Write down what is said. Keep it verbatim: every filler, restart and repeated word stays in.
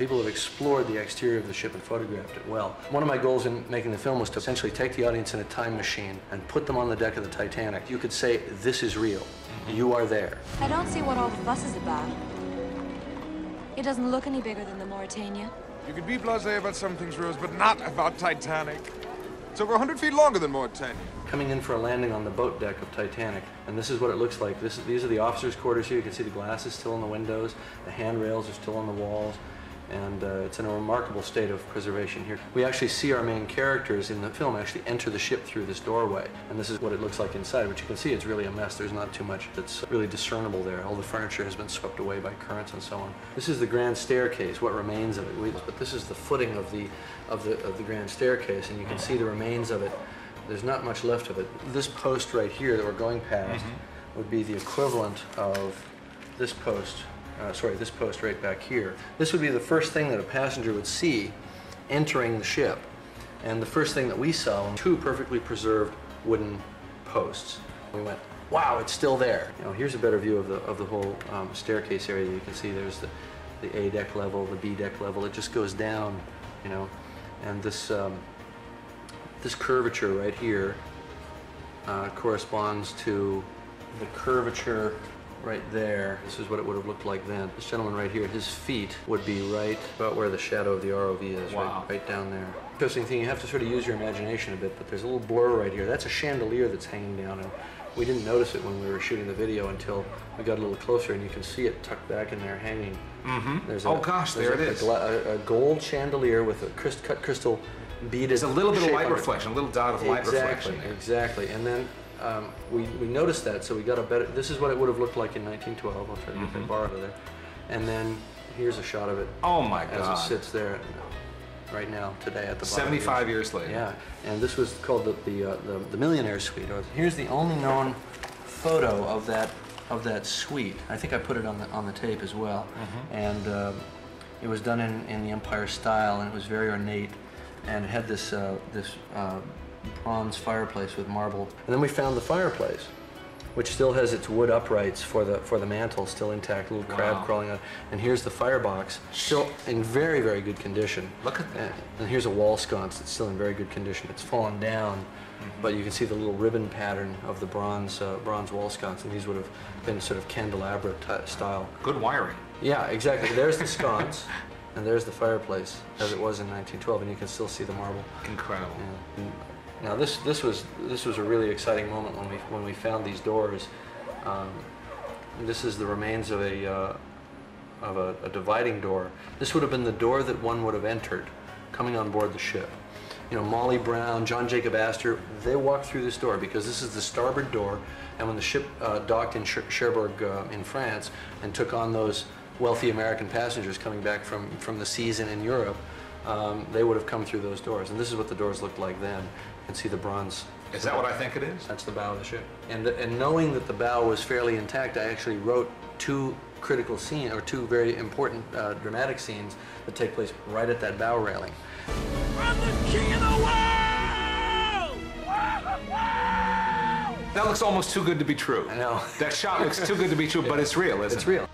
People have explored the exterior of the ship and photographed it well. One of my goals in making the film was to essentially take the audience in a time machine and put them on the deck of the Titanic. You could say, this is real. You are there. I don't see what all the fuss is about. It doesn't look any bigger than the Mauritania. You could be blasé about some things, Rose, but not about Titanic. It's over one hundred feet longer than Mauritania. Coming in for a landing on the boat deck of Titanic, and this is what it looks like. This is, these are the officers' quarters here. You can see the glass is still in the windows. The handrails are still on the walls. And uh, it's in a remarkable state of preservation here. We actually see our main characters in the film actually enter the ship through this doorway, and this is what it looks like inside, which you can see it's really a mess. There's not too much that's really discernible there. All the furniture has been swept away by currents and so on. This is the grand staircase, what remains of it. We, but this is the footing of the, of, the, of the grand staircase, and you can see the remains of it. There's not much left of it. This post right here that we're going past mm-hmm. would be the equivalent of this post. Uh, sorry, this post right back here. This would be the first thing that a passenger would see entering the ship. And the first thing that we saw, two perfectly preserved wooden posts. We went, wow, it's still there. You know, here's a better view of the, of the whole um, staircase area. You can see there's the, the A deck level, the B deck level. It just goes down, you know. And this, um, this curvature right here uh, corresponds to the curvature right there. This is what it would have looked like then. This gentleman right here, his feet would be right about where the shadow of the R O V is, wow. right, right down there. Interesting thing, you have to sort of use your imagination a bit, but there's a little blur right here. That's a chandelier that's hanging down, and we didn't notice it when we were shooting the video until we got a little closer, and you can see it tucked back in there hanging. Mm-hmm. There's a, oh gosh, there's there a, it is. A, a gold chandelier with a crystal, cut crystal beaded. There's a little bit of light reflection, a little dot of light exactly, reflection. Exactly, exactly. And then Um, we, we noticed that, so we got a better, this is what it would have looked like in nineteen twelve. I'll try to get mm-hmm. that bar out of there. And then here's a shot of it. Oh my God. As it sits there right now, today at the bottom. seventy-five years later. Yeah, and this was called the, the, uh, the, the Millionaire Suite. Here's the only known photo of that, of that suite. I think I put it on the, on the tape as well. Mm-hmm. And uh, it was done in, in the Empire style, and it was very ornate, and it had this, uh, this uh, bronze fireplace with marble. And then we found the fireplace, which still has its wood uprights for the for the mantle still intact, a little crab wow. crawling on. And here's the firebox, still in very, very good condition. Look at that. And here's a wall sconce that's still in very good condition. It's fallen down, mm-hmm. but you can see the little ribbon pattern of the bronze uh, bronze wall sconce, and these would have been sort of candelabra style. Good wiring. Yeah, exactly. There's the sconce. And there's the fireplace, as it was in nineteen twelve, and you can still see the marble. Incredible. Yeah. Now this this was this was a really exciting moment when we when we found these doors. Um, this is the remains of a uh, of a, a dividing door. This would have been the door that one would have entered, coming on board the ship. You know, Molly Brown, John Jacob Astor, they walked through this door because this is the starboard door. And when the ship uh, docked in Cher Cherbourg uh, in France and took on those wealthy American passengers coming back from from the season in Europe, um, they would have come through those doors. And this is what the doors looked like then. And see the bronze. Is that what I think it is? That's the bow of the ship. And the, and knowing that the bow was fairly intact, I actually wrote two critical scenes, or two very important uh, dramatic scenes that take place right at that bow railing. I'm the king of the world! That looks almost too good to be true. I know. That shot looks too good to be true, but it's real, isn't it? It's real.